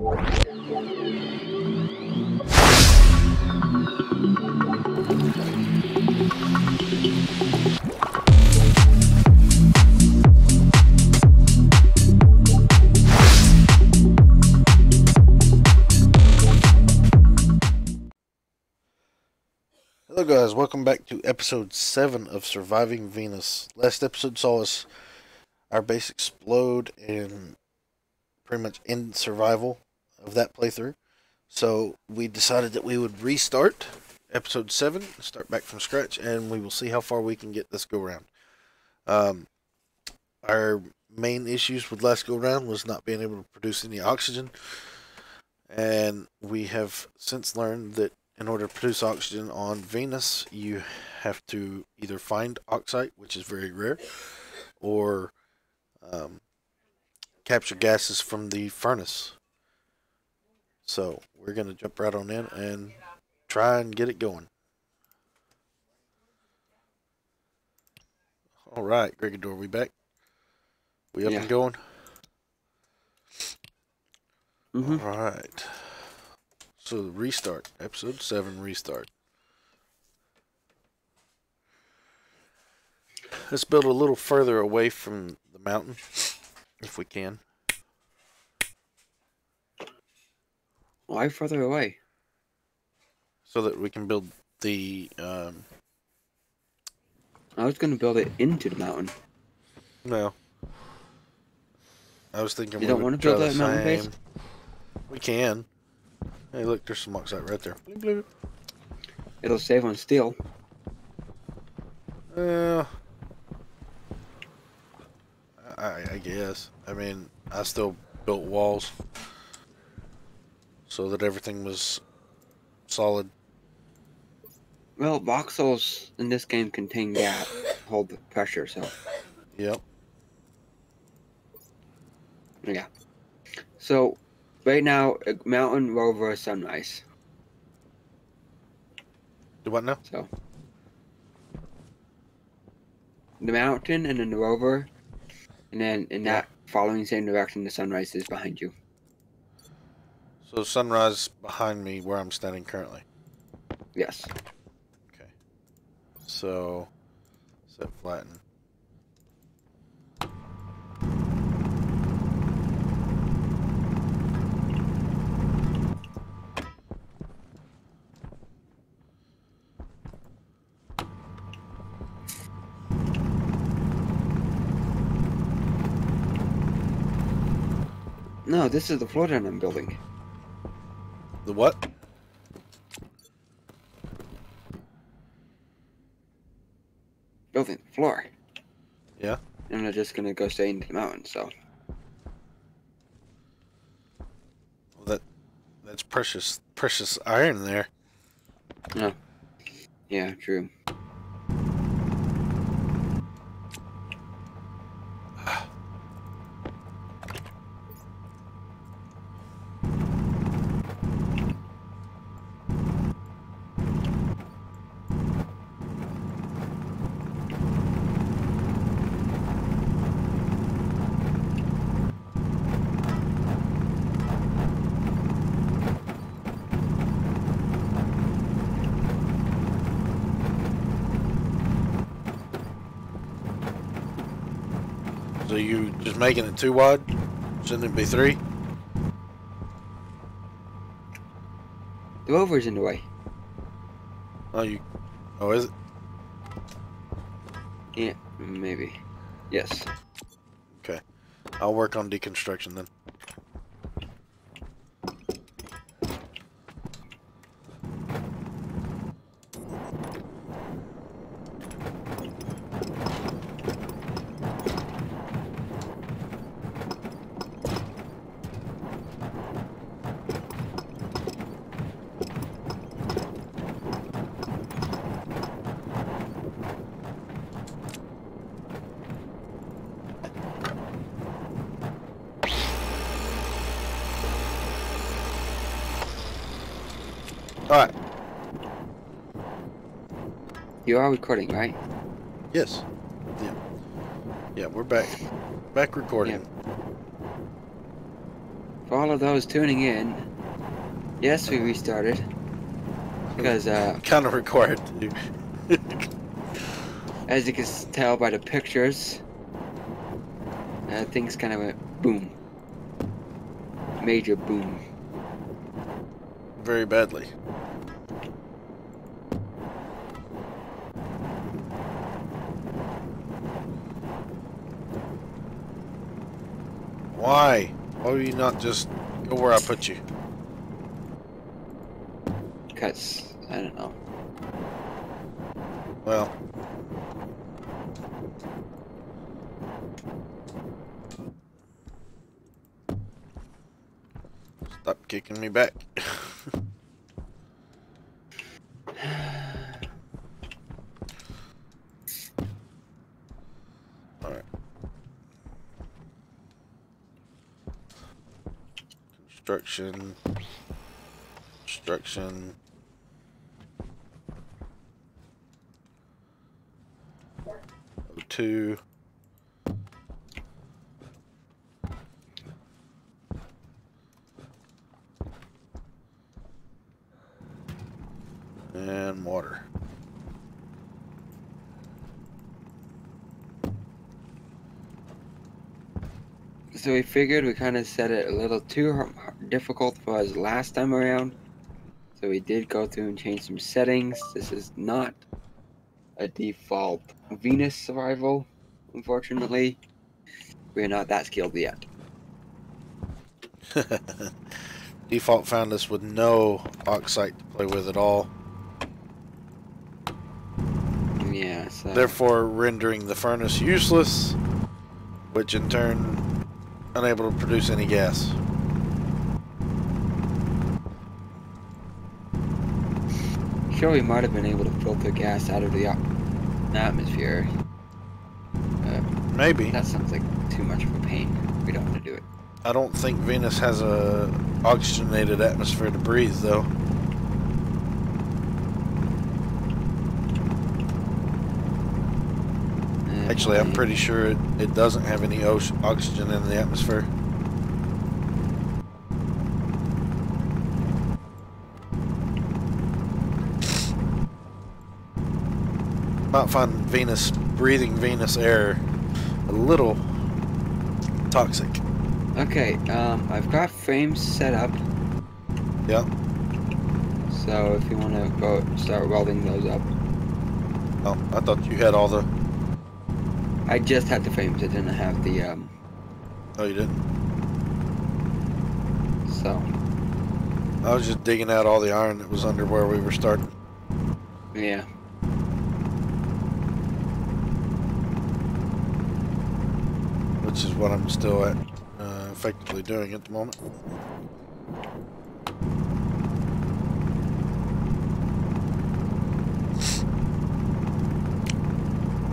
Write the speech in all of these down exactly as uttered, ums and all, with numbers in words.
Hello guys, welcome back to episode seven of Surviving Venus. Last episode saw us our base explode and pretty much end survival of that playthrough. So we decided that we would restart episode seven, start back from scratch, and we will see how far we can get this go round. Um, our main issues with last go round was not being able to produce any oxygen, and we have since learned that in order to produce oxygen on Venus, you have to either find oxide, which is very rare, or um, capture gases from the furnace. So we're going to jump right on in and try and get it going. All right, Gregador, we back? We up yeah. and going? Mm-hmm. All right. So restart, episode seven restart. Let's build a little further away from the mountain, if we can. Why further away? So that we can build the... Um... I was going to build it into the mountain. No. I was thinking... You don't want to build that mountain base? We can. Hey, look, there's some oxide right there. It'll save on steel. Uh, I, I guess. I mean, I still built walls so that everything was solid. Well, voxels in this game contain gas, hold the pressure, so. Yep. Yeah. So. Right now, mountain, rover, sunrise. The what now? So, the mountain and then the rover, and then in that following same direction, the sunrise is behind you. So sunrise behind me, where I'm standing currently. Yes. Okay. So, set flatten. No, this is the floor down I'm building. The what? Building the floor. Yeah. And I'm just gonna go stay into the mountain, so. Well, that that's precious precious iron there. No. Yeah, true. So you just making it too wide? Shouldn't it be three? The rover's in the way. Oh, you... Oh, is it? Yeah, maybe. Yes. Okay. I'll work on deconstruction then. Alright. You are recording, right? Yes. Yeah. Yeah, we're back. Back recording. Yeah. for all of those tuning in, yes, we restarted. Because, uh... kind of required to. As you can tell by the pictures, uh, things kind of went boom. Major boom. Very badly. Why? Why do you not just go where I put you? Because, I don't know. Well. Stop kicking me back. Construction, construction. O two. And water. So we figured we kind of set it a little too hard. Difficult for us last time around, so we did go through and change some settings. This is not a default Venus survival, unfortunately. We're not that skilled yet. Default found us with no oxide to play with at all. Yeah, so therefore rendering the furnace useless, which in turn unable to produce any gas. Sure, we might have been able to filter gas out of the atmosphere. Uh, Maybe. That sounds like too much of a pain. We don't want to do it. I don't think Venus has a oxygenated atmosphere to breathe, though. Uh, Actually, I'm pretty sure it, it doesn't have any oxygen in the atmosphere. Might find Venus, breathing Venus air a little toxic. Okay, um, I've got frames set up. Yeah. So if you want to go start welding those up. Oh, I thought you had all the... I just had the frames, I didn't have the... Um... Oh, you didn't? So. I was just digging out all the iron that was under where we were starting. Yeah. Which is what I'm still at, uh, effectively doing at the moment.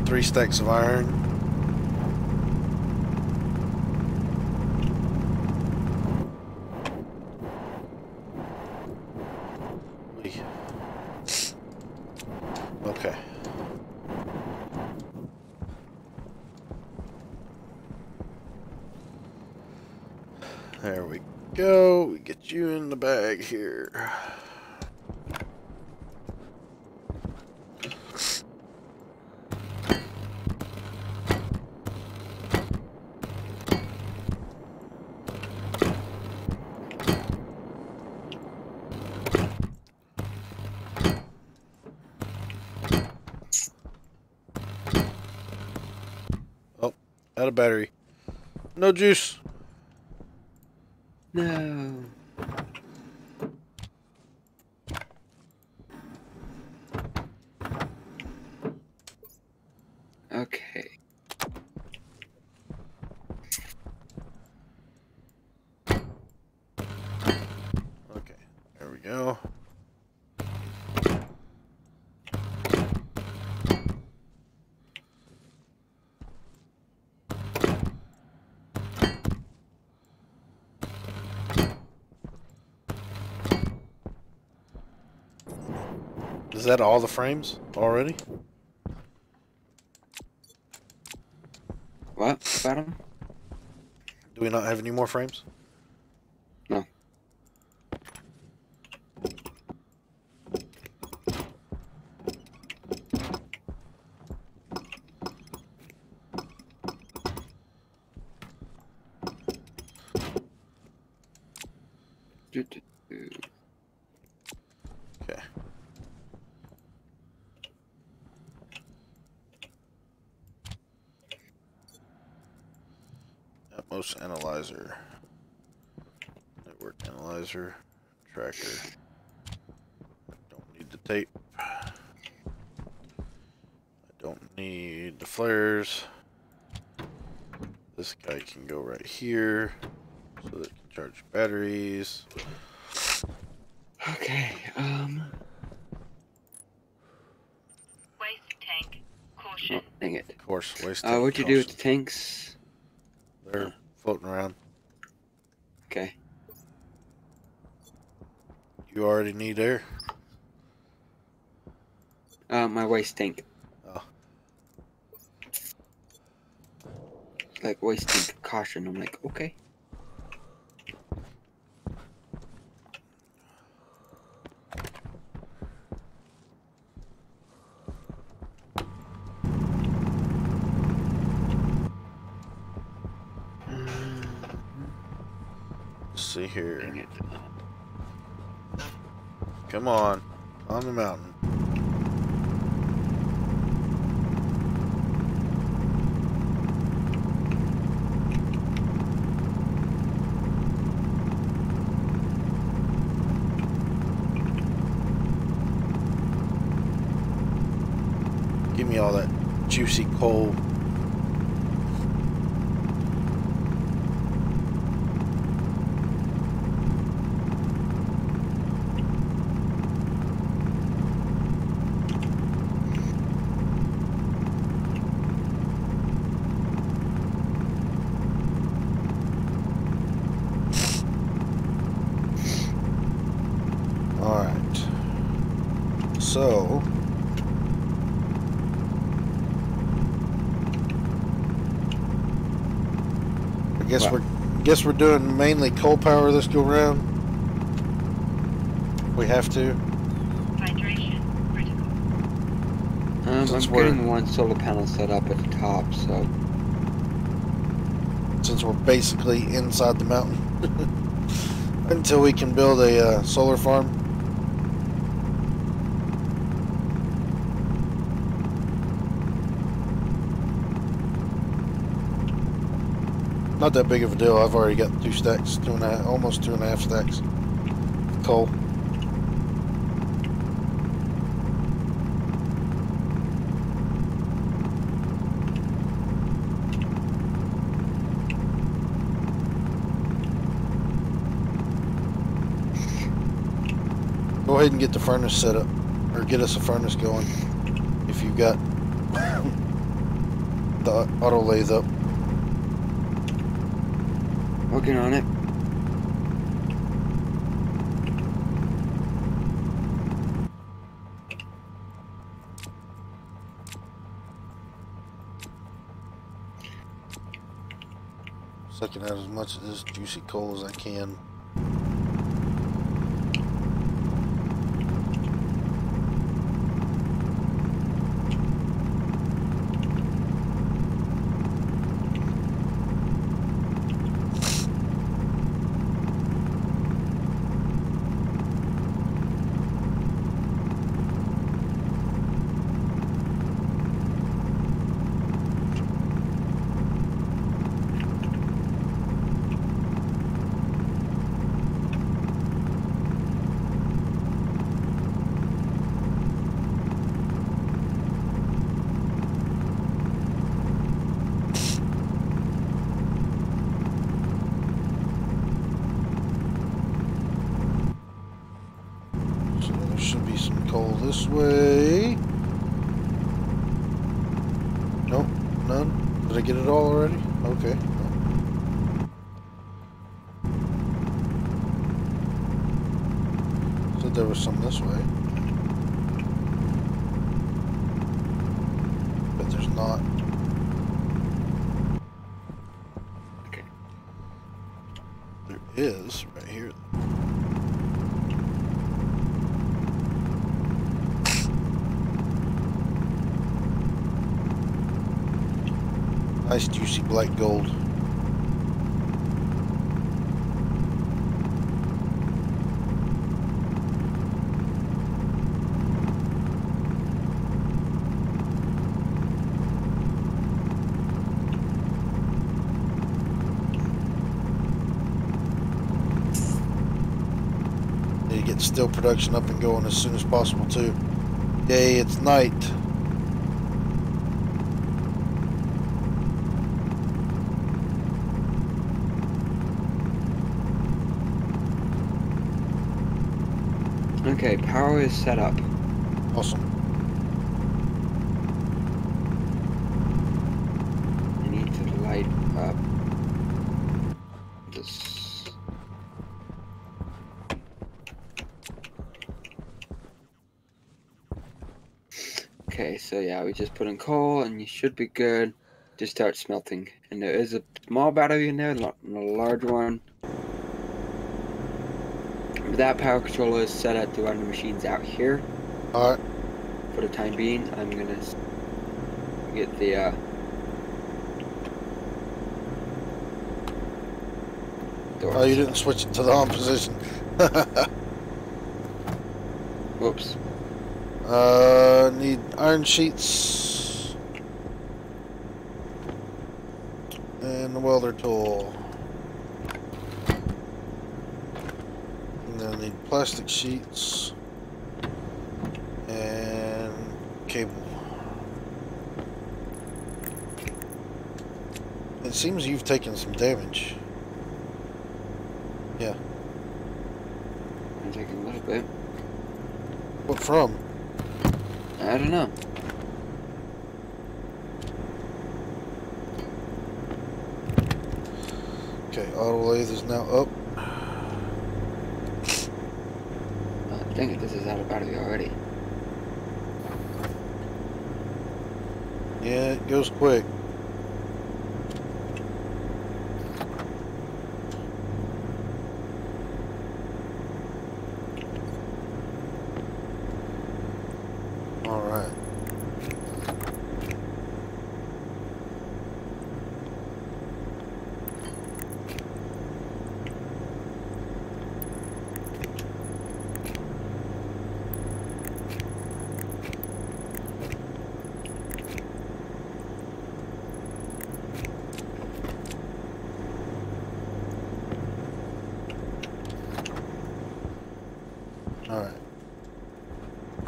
Three stacks of iron. Okay. There we go, we get you in the bag here. Oh, out of battery. No juice. No. Okay. Okay, there we go. Is that all the frames already? What about them? Do we not have any more frames? Okay. Atmos analyzer, network analyzer, tracker. Don't need the tape. I don't need the flares. This guy can go right here, so that it can charge batteries. Okay. Um. Waste tank. Caution. Oh, dang it. Of course, waste tank. Uh, what'd you caution. do with the tanks? They're floating around. Okay. You already need air? Uh, my waste tank. Oh. Like waste tank caution. I'm like, okay. Here. Come on, on the mountain. Give me all that juicy coal. So, I guess wow. we're guess we're doing mainly coal power this go round. We have to. Hydration critical. Um, since I'm getting one solar panel set up at the top, so since we're basically inside the mountain until we can build a uh, solar farm. Not that big of a deal. I've already got two stacks, two and a half, almost two and a half stacks of coal. Go ahead and get the furnace set up, or get us a furnace going if you've got the auto lathe up. Working on it. Sucking out as much of this juicy coal as I can. This way. Nope, none. Did I get it all already? Okay. Said there was some this way. But there's not. Okay. There is right here. Nice juicy black gold. to get steel production up and going as soon as possible too. Yay, it's night. Okay, power is set up. Awesome. I need to light up this. Okay, so yeah, we just put in coal and you should be good to start smelting. And there is a small battery in there, not a large one. That power controller is set up to run the machines out here. Alright. For the time being, I'm gonna get the uh, door. Oh, you didn't switch it to the on position. Whoops. Uh, need iron sheets and the welder tool. I need plastic sheets and cable. It seems you've taken some damage. Yeah. I'm taking a little bit. What from? I don't know. Okay, auto lathe is now up. I think this is out of battery already. Yeah, it goes quick. All right.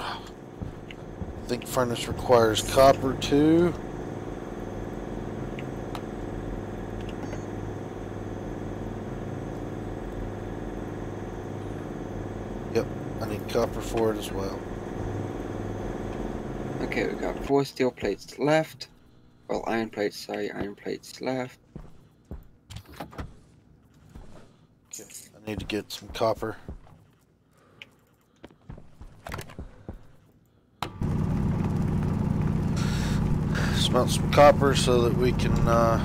I think furnace requires copper too. Yep, I need copper for it as well. Okay, we got four steel plates left. Well, iron plates, sorry, iron plates left. Okay, I need to get some copper. Smelt some copper so that we can uh,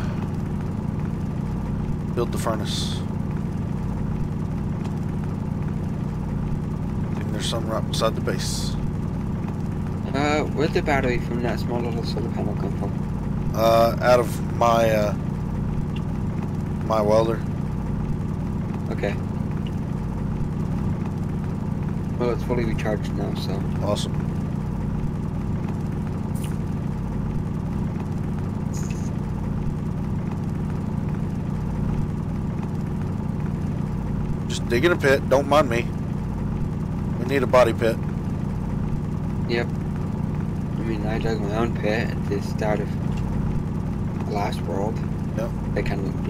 build the furnace. And there's some right beside the base. Uh, where'd the battery from that small little solar panel come from? Uh, out of my uh, my welder. Okay. Well, it's fully recharged now, so. Awesome. Dig in a pit, don't mind me. We need a body pit. Yep. I mean, I dug my own pit at the start of the last world. Yep. They kind of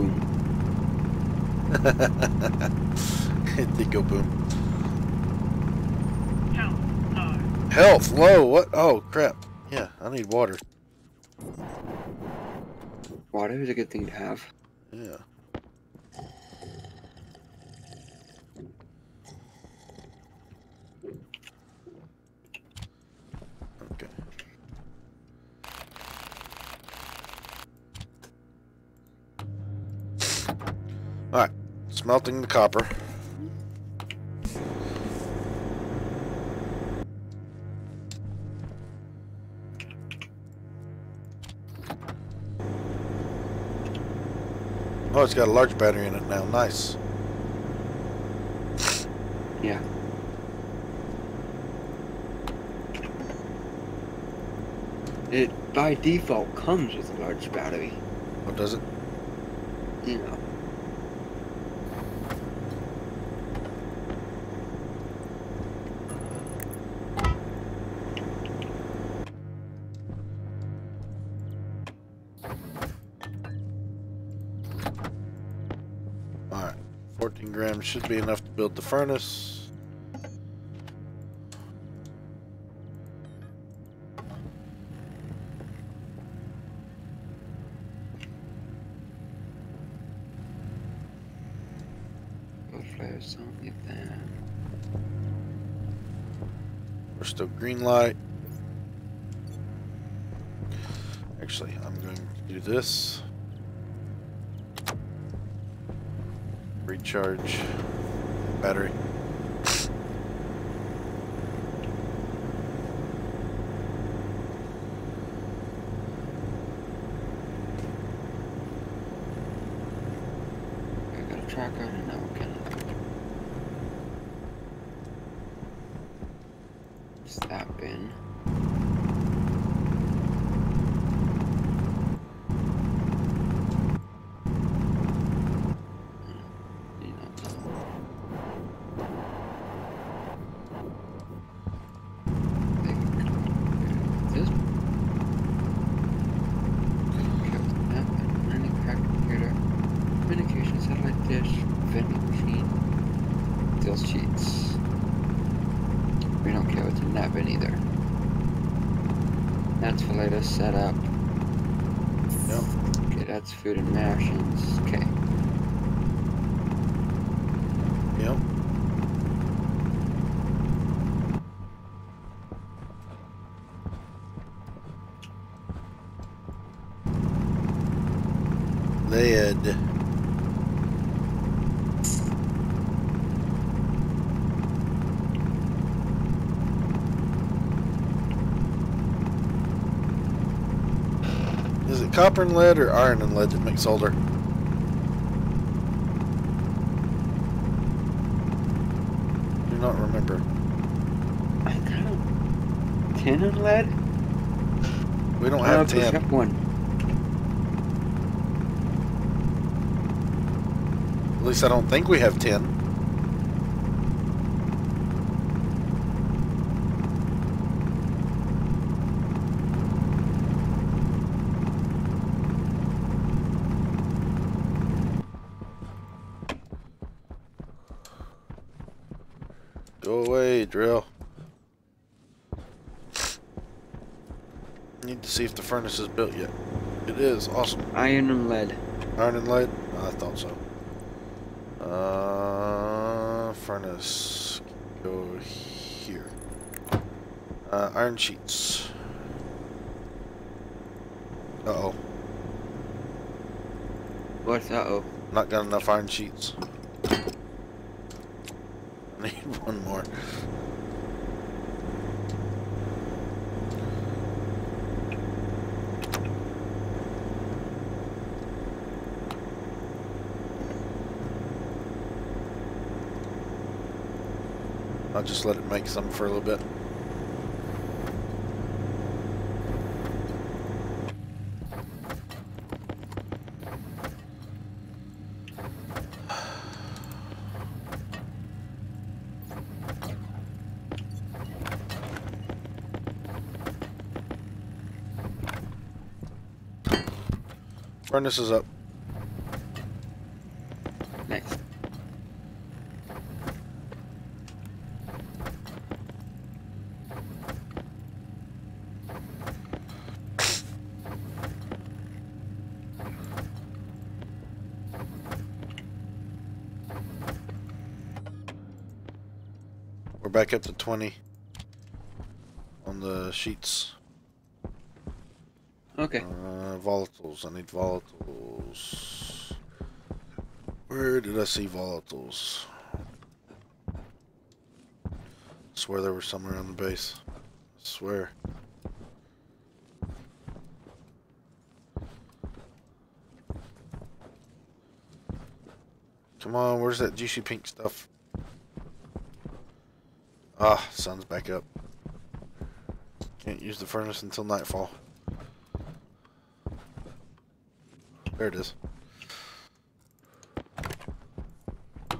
went boom. It did go boom. Health low. Health low? What? Oh, crap. Yeah, I need water. Water is a good thing to have. Yeah. Alright, smelting the copper. Oh, it's got a large battery in it now. Nice. Yeah. It, by default, comes with a large battery. Oh, does it? You know. grams should be enough to build the furnace. We'll flow something up there. We're still green light. Actually, I'm going to do this. Recharge battery. I got a tracker and now we can. What's that been? Set up. Nope. Okay, that's food and rations. Okay. Yep. Lead. Copper and lead, or iron and lead that makes solder? Do not remember. I kind of tin and lead. We don't I have tin. Have one. At least I don't think we have tin. Drill. Need to see if the furnace is built yet. It is. Awesome. Iron and lead. Iron and lead? I thought so. Uh, furnace. Go here. Uh, iron sheets. Uh oh. What's uh oh? Not got enough iron sheets. I need one more. I'll just let it make some for a little bit. Furnace is up. Next. We're back up to twenty on the sheets. Okay. Uh, volatiles. I need volatiles. Where did I see volatiles? I swear there were somewhere on the base. I swear. Come on, where's that juicy pink stuff? Ah, sun's back up. Can't use the furnace until nightfall. There it is. Okay.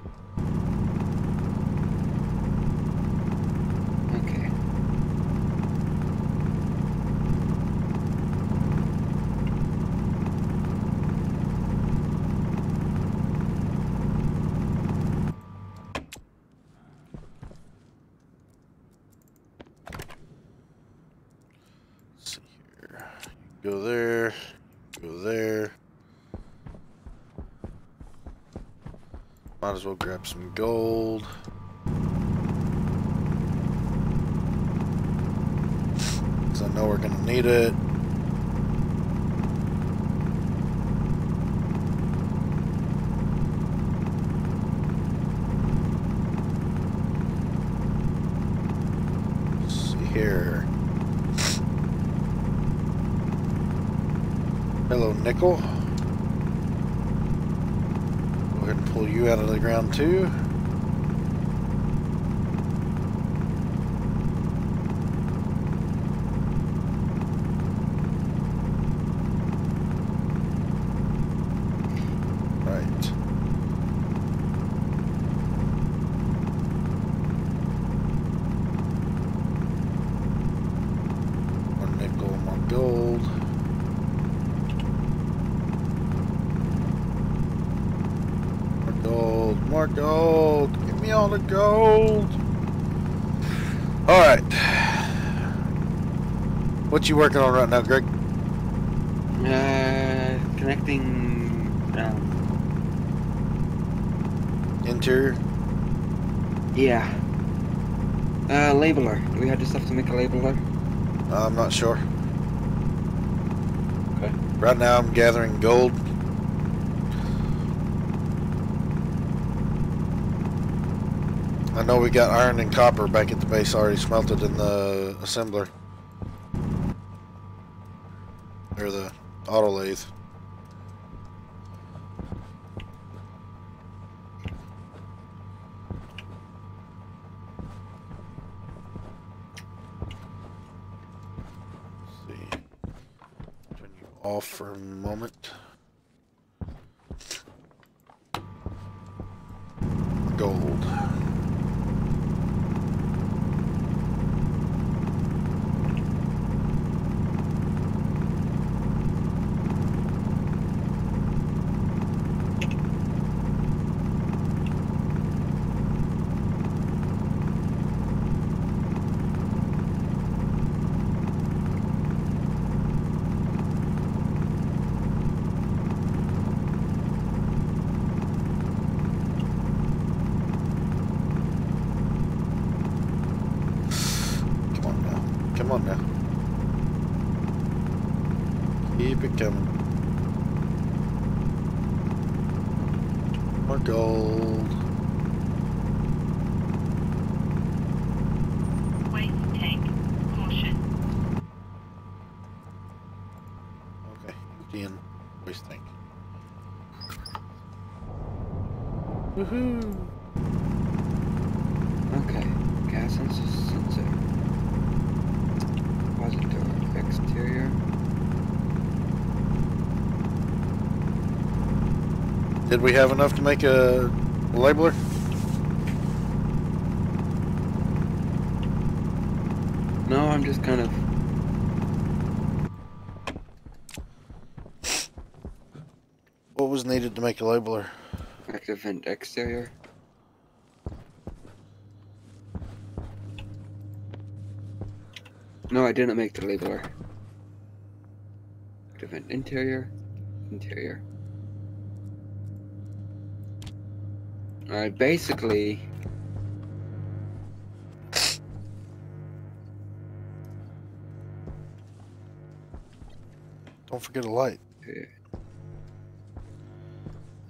Go there. Go there. Might as well grab some gold. Because I know we're going to need it. Let's see here. Hello, nickel. Go ahead and pull you out of the ground too. Right. More nickel, more gold. More gold. Give me all the gold. Alright. What you working on right now, Greg? Uh, connecting um, interior? Yeah. Uh, labeler. Do we have to stuff to make a labeler? Uh, I'm not sure. Okay. Right now I'm gathering gold. I know we got iron and copper back at the base already smelted in the assembler. Or the auto lathe. Let's see. Turn you off for a moment. Gold. Come on now. Keep it coming. More gold. Wait, tank. Caution. Okay, in. Waste tank. Woohoo! Okay, gas sensor. Exterior. Did we have enough to make a labeler? No, I'm just kind of. What was needed to make a labeler? Active vent exterior. No, I didn't make the labeler. Different interior, interior. All right, basically. Don't forget a light. Need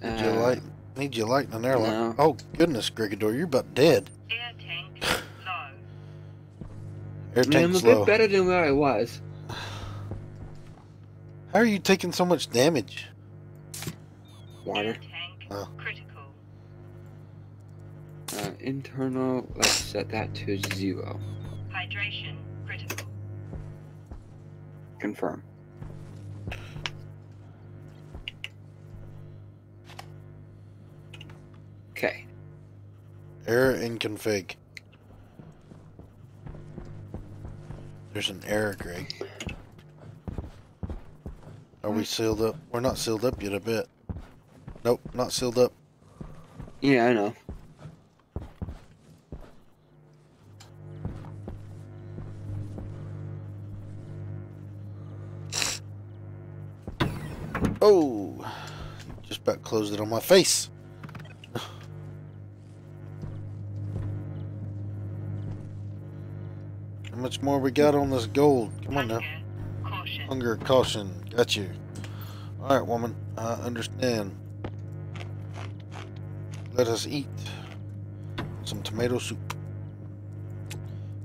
uh, your light. Need your light in an airlock. No. Oh goodness, Gregador, you're about dead. Air tank. Air tank's low. I'm a bit better than where I was. How are you taking so much damage? Water. Air tank oh. Critical. Uh, internal. Let's set that to zero. Hydration critical. Confirm. Okay. Error in config. There's an error, Greg. Are we sealed up? We're not sealed up yet a bit. Nope, not sealed up. Yeah, I know. Oh, just about closed it on my face. How much more we got on this gold? Come on now. Caution. Hunger, caution. Got you. All right, woman. I understand. Let us eat some tomato soup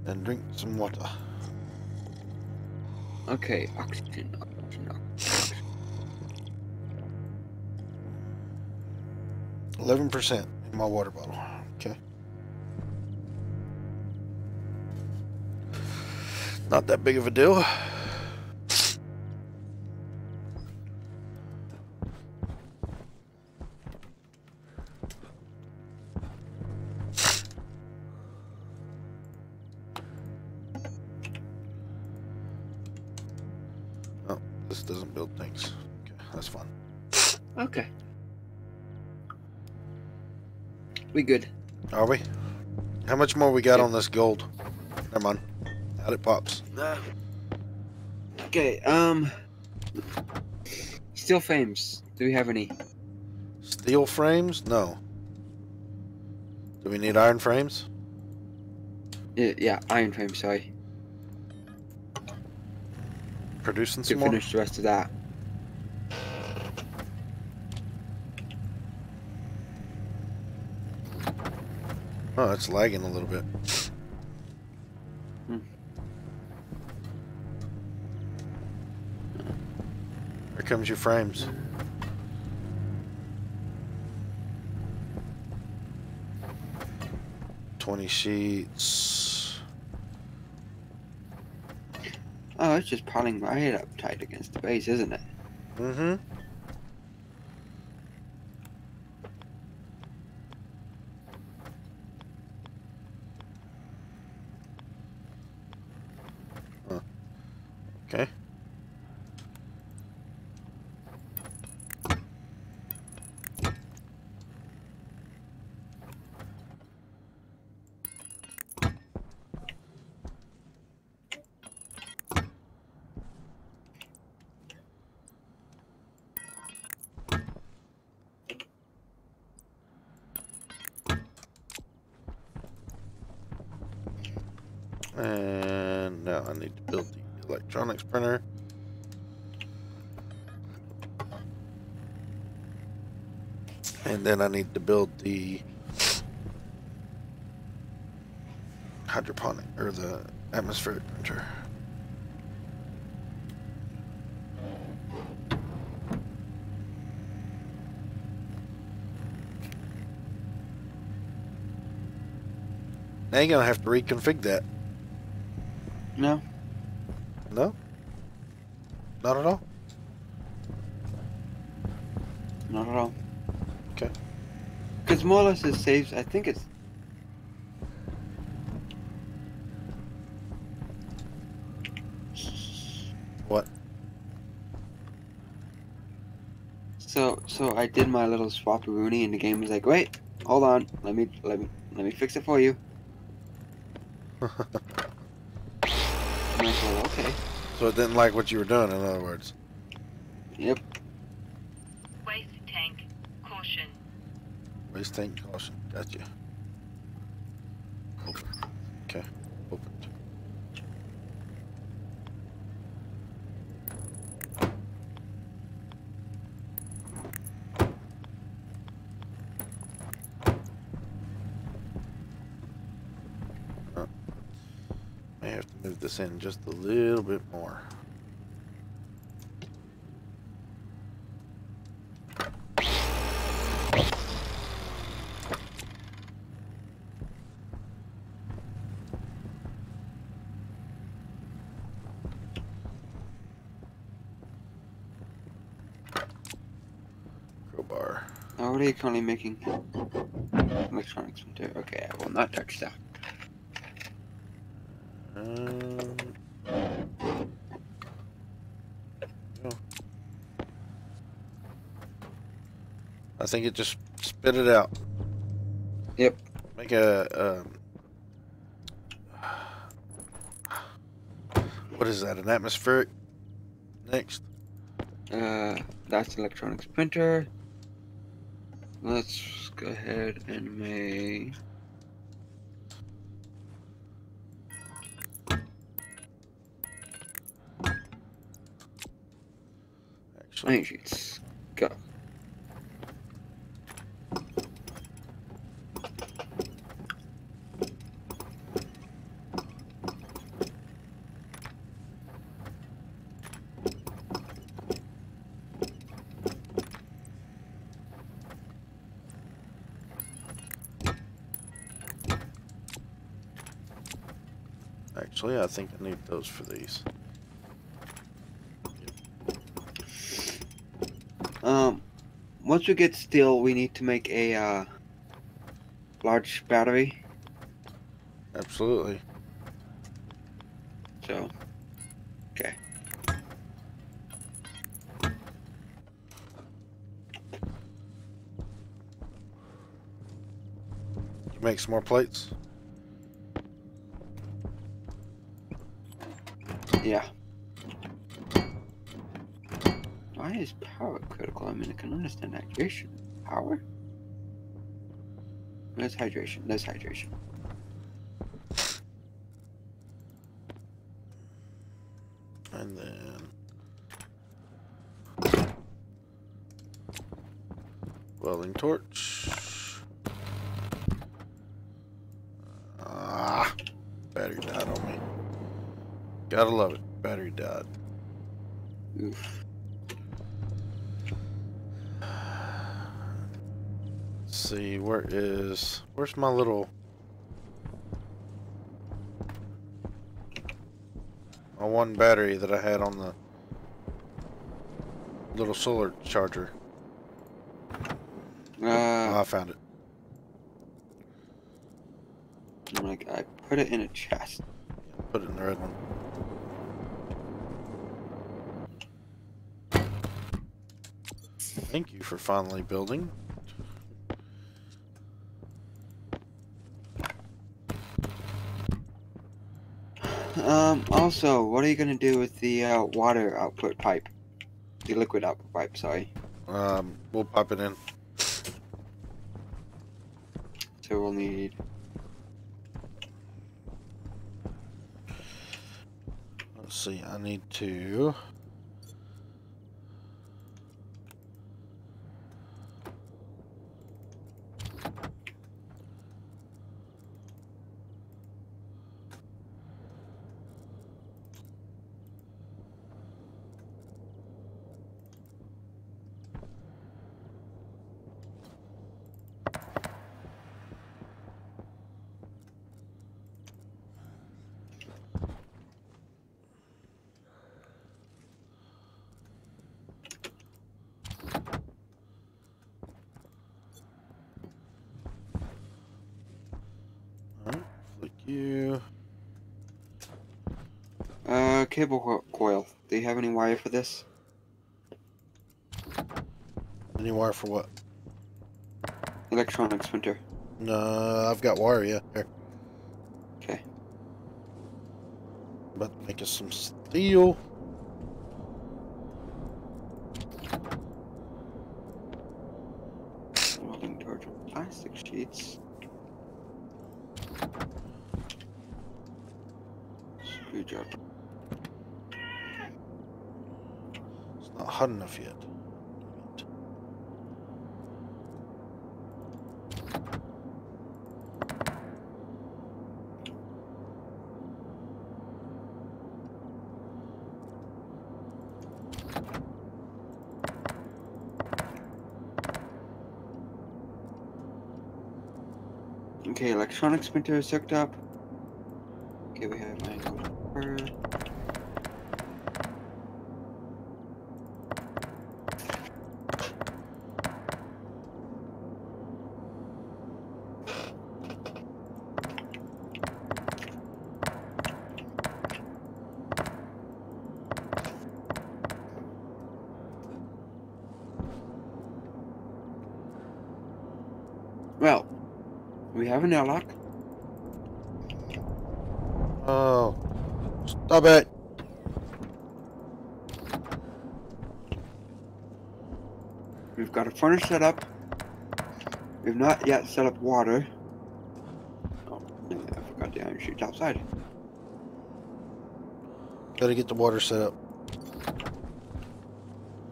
and drink some water. Okay, oxygen, oxygen, oxygen. eleven percent in my water bottle. Okay. Not that big of a deal. We good. Are we? How much more we got yeah. on this gold? Never mind. Out it pops. Uh, okay, um steel frames. Do we have any? Steel frames? No. Do we need iron frames? Yeah, yeah, iron frames, sorry. Producing some more? Finish the rest of that. Oh, it's lagging a little bit. Hmm. Here comes your frames. Twenty sheets. Oh, it's just piling my head up tight against the base, isn't it? Mm-hmm. And now I need to build the electronics printer. And then I need to build the hydroponic, or the atmospheric printer. Now you're going to have to reconfigure that. No. No? Not at all? Not at all. Okay. Because more or less it saves, I think it's... What? So, so I did my little swap-a-rooney and the game was like, wait, hold on, let me, let me, let me fix it for you. Okay. So it didn't like what you were doing, in other words. Yep. Waste tank, caution. Waste tank, caution. Gotcha. Open. Okay. Open. Move this in just a little bit more. Crowbar. Oh, what are you currently making? Electronics too. Okay, I will not touch that. Um, no. I think it just spit it out. Yep. Make a um, what is that? An atmospheric. Next. Uh, that's electronics printer. Let's go ahead and make actually sheets. Go. Actually, I think I need those for these. Um, once we get steel, we need to make a uh, large battery. Absolutely. So, okay. You make some more plates? Yeah. Why is power critical? I mean, I can understand hydration. Power? That's hydration. That's hydration. And then... welding torch. Ah! Battery died on me. Gotta love it. Battery died. Oof. Let's see, where is... where's my little... my one battery that I had on the little solar charger. Uh, oh, I found it. I'm like, I put it in a chest. Yeah, put it in the red one. Thank you for finally building. Um, also, what are you going to do with the uh, water output pipe? The liquid output pipe, sorry. Um, we'll pop it in. So we'll need... let's see, I need to... Uh, cable coil. Do you have any wire for this? Any wire for what? Electronics printer. No, I've got wire, yeah. Here. Okay. About to make us some steel. Rolling torch with plastic sheets. Screwdriver. It's not hot enough yet. Okay, electronics printer is hooked up. Okay, we have my copper. Well, we have an airlock. Oh, stop it. We've got a furnace set up. We've not yet set up water. Oh, I forgot the iron sheets outside. Gotta get the water set up.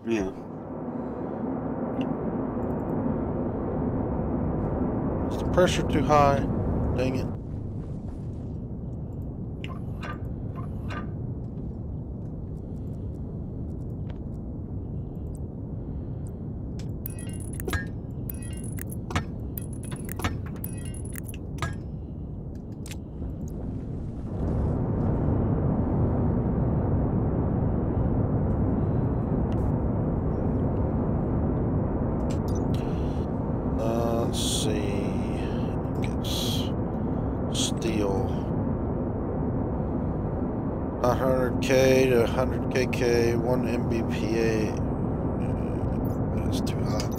Yeah. Is the pressure too high? Dang it. one hundred K K, one M B P A. Uh, that's too hot.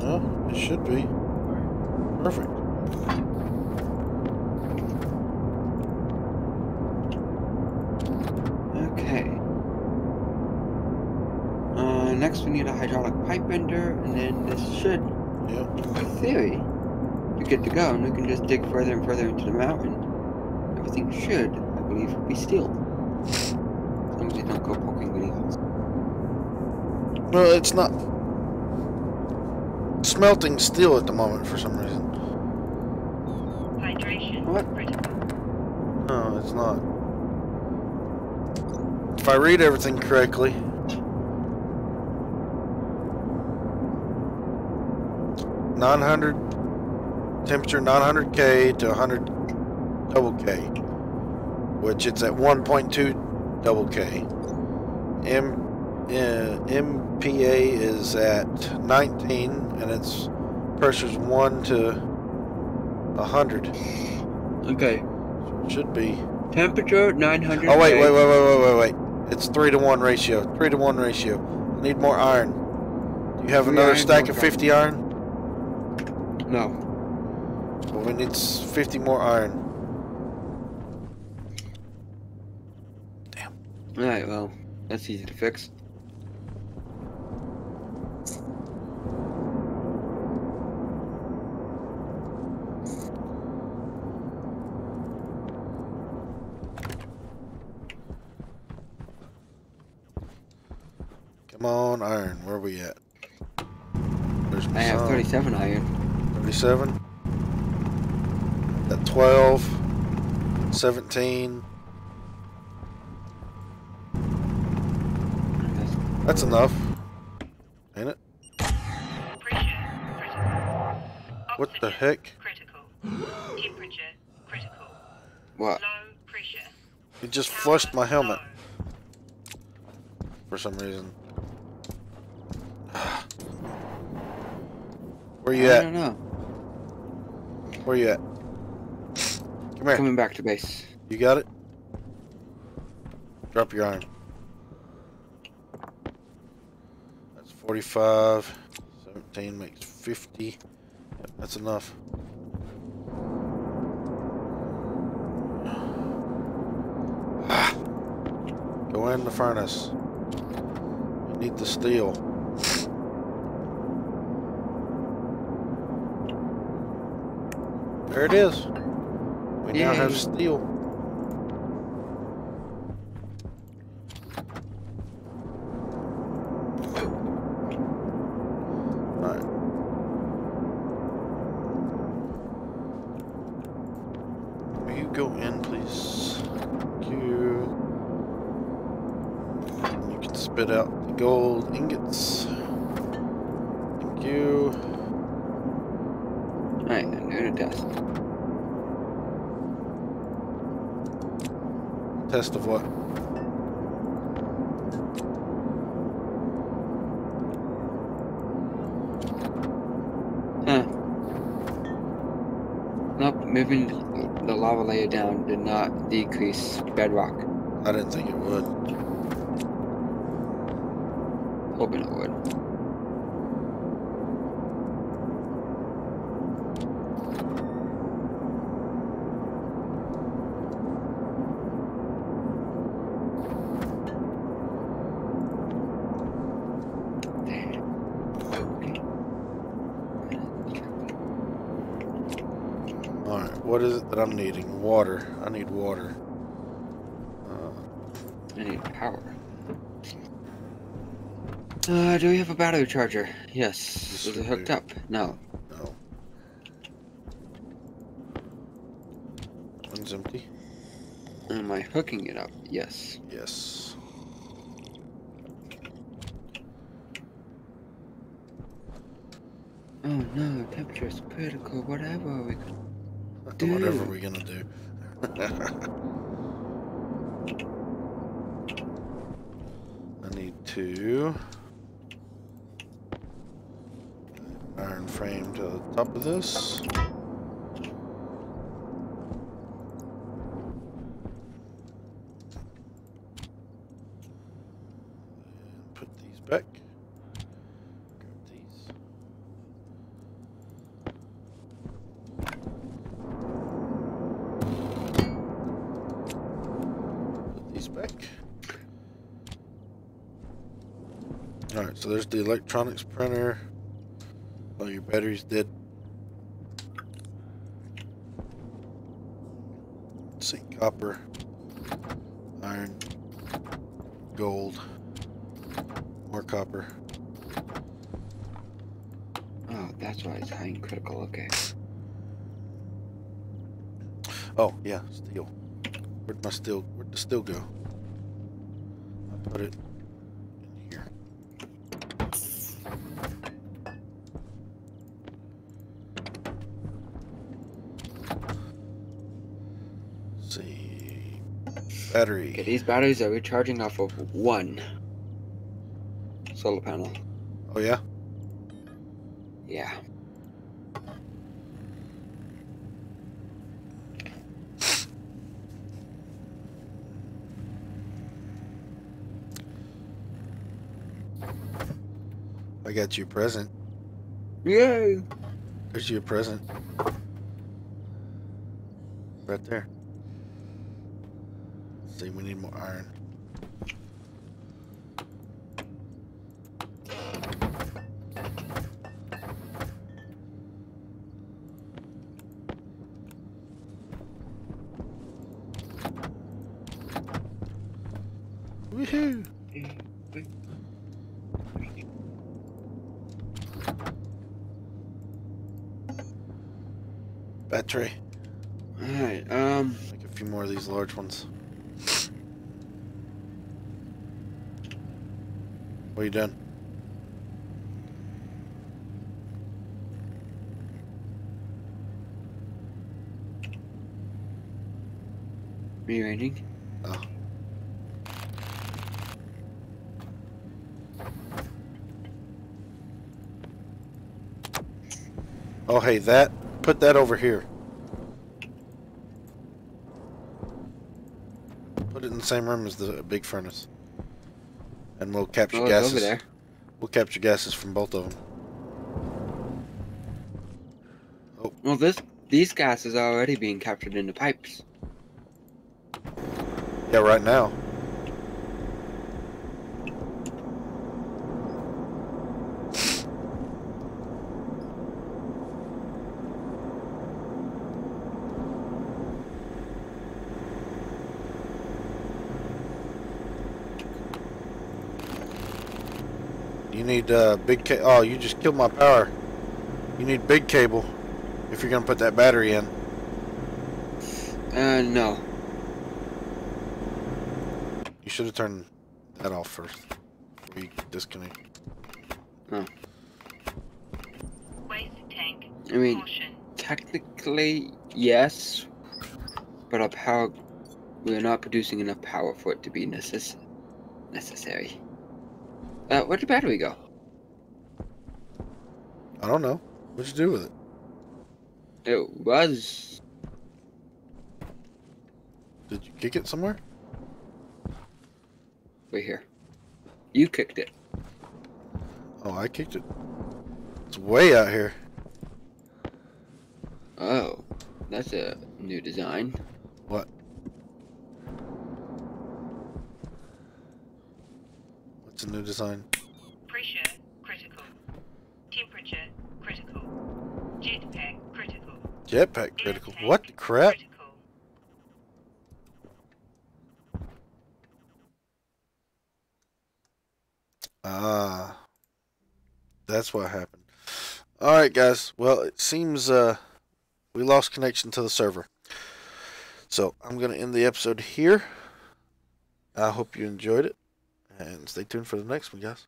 No, it should be. Perfect. Okay. Uh, next we need a hydraulic pipe bender, and then this should, theory, you're good to go, and we can just dig further and further into the mountain. Everything should, I believe, be sealed. As long as you don't go poking any holes. Well, it's not smelting steel at the moment for some reason. Hydration. What? No, it's not. If I read everything correctly. nine hundred temperature, nine hundred K to one hundred double K, which it's at one point two double K. M, uh, M P A is at nineteen, and its pressure's one to one hundred. Okay. So it should be temperature nine hundred. Oh wait, wait, wait, wait, wait, wait, wait. It's three to one ratio. Three to one ratio. I need more iron. Do you have Three another iron stack of fifty iron? iron? No. Well, we need fifty more iron. Damn. Alright, well, that's easy to fix. Come on, iron. Where are we at? There's I have some. thirty-seven iron. thirty-seven, at twelve, seventeen. That's enough, ain't it? What the heck? What? It just flushed my helmet for some reason. Where you at? I don't know. Where you at? Come here. Coming back to base. You got it? Drop your iron. That's forty-five. seventeen makes fifty. Yep, that's enough. Ah. Go in the furnace. You need the steel. There it is. We Yay. now have steel. Alright. Will you go in, please? Thank you. You can spit out the gold ingots. Thank you. Alright, I'm going to dust. Test of what? Huh. Nope, moving the lava layer down did not decrease bedrock. I didn't think it would. Hoping it would. what is it that I'm needing? Water. I need water. Uh, I need power. Uh, do we have a battery charger? Yes. Is it hooked up? No. No. One's empty. Am I hooking it up? Yes. Yes. Oh no, temperature is critical. Whatever are we gonna do? Whatever we're gonna do. I need to iron frame to the top of this. And put these back. Grab these. Put these back. Alright, so there's the electronics printer. Oh, your battery's dead. Zinc, copper, iron, gold, more copper. Oh, that's why it's high and critical, okay. Oh, yeah, steel. Where'd my steel, where'd the steel go? I put it. Battery. Okay, these batteries are recharging off of one solar panel. Oh yeah? Yeah. I got you a present. Yay! There's your present. Right there. See, we need more iron. Woohoo! Battery. All right. Um. Make a few more of these large ones. What are you doing? Rearranging? Oh. Oh, hey, that. Put that over here. Put it in the same room as the big furnace. And we'll capture oh, gases. Over there. We'll capture gases from both of them. Oh. Well, this these gases are already being captured in the pipes. Yeah, right now. You need uh, big ca- oh, you just killed my power. You need big cable if you're gonna put that battery in. Uh, no. You should have turned that off first before you disconnect. Oh. Waste tank. I mean, technically yes, but our power, we're not producing enough power for it to be necess- necessary. Uh, where'd the battery go? I don't know. What'd you do with it? It was... Did you kick it somewhere? Right here. You kicked it. Oh, I kicked it. It's way out here. Oh, that's a new design. What? It's a new design. Pressure critical. Temperature critical. Jetpack critical. Jetpack critical. What the crap? Ah, that's what happened. All right, guys. Well, it seems uh, we lost connection to the server. So I'm going to end the episode here. I hope you enjoyed it. And stay tuned for the next one, guys.